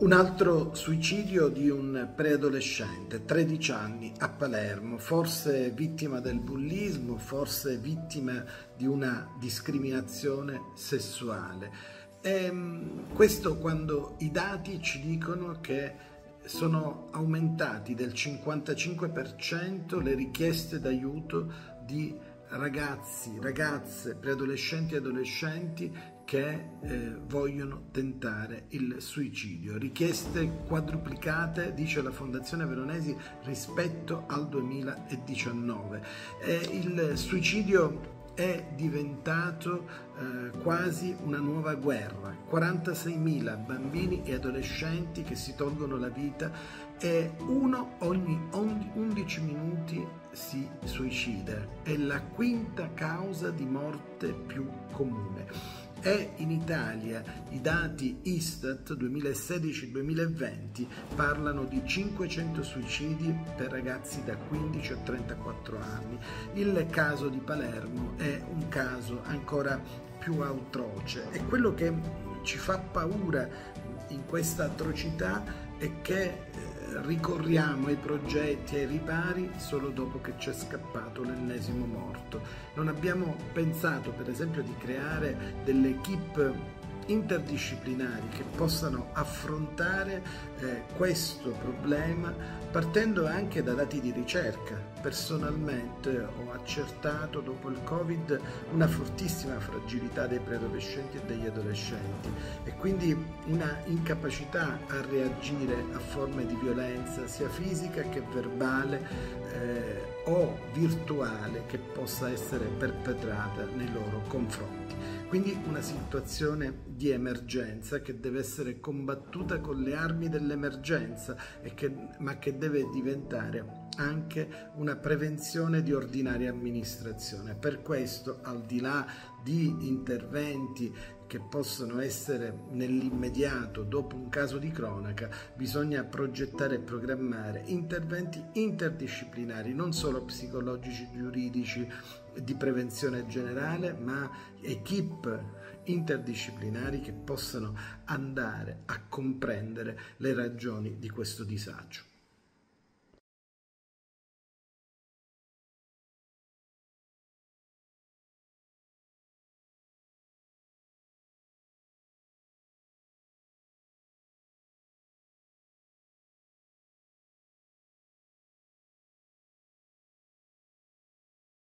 Un altro suicidio di un preadolescente, 13 anni, a Palermo, forse vittima del bullismo, forse vittima di una discriminazione sessuale. Questo quando i dati ci dicono che sono aumentati del 55% le richieste d'aiuto di ragazzi, ragazze, preadolescenti e adolescenti che vogliono tentare il suicidio. Richieste quadruplicate, dice la Fondazione Veronesi, rispetto al 2019. Il suicidio è diventato quasi una nuova guerra. 46.000 bambini e adolescenti che si tolgono la vita e uno ogni 11 minuti si suicida. È la quinta causa di morte più comune. E in Italia i dati ISTAT 2016-2020 parlano di 500 suicidi per ragazzi da 15 a 34 anni. Il caso di Palermo è un caso ancora più atroce e quello che ci fa paura in questa atrocità è che ricorriamo ai progetti, ai ripari solo dopo che c'è scappato l'ennesimo morto. Non abbiamo pensato, per esempio, di creare delle equip interdisciplinari che possano affrontare questo problema partendo anche da dati di ricerca. Personalmente ho accertato dopo il Covid una fortissima fragilità dei preadolescenti e degli adolescenti e quindi una incapacità a reagire a forme di violenza sia fisica che verbale o virtuale che possa essere perpetrata nei loro confronti. Quindi una situazione di emergenza che deve essere combattuta con le armi dell'emergenza, ma che deve diventare anche una prevenzione di ordinaria amministrazione. Per questo, al di là di interventi che possono essere nell'immediato dopo un caso di cronaca, bisogna progettare e programmare interventi interdisciplinari, non solo psicologici, giuridici, di prevenzione generale, ma equip interdisciplinari che possano andare a comprendere le ragioni di questo disagio.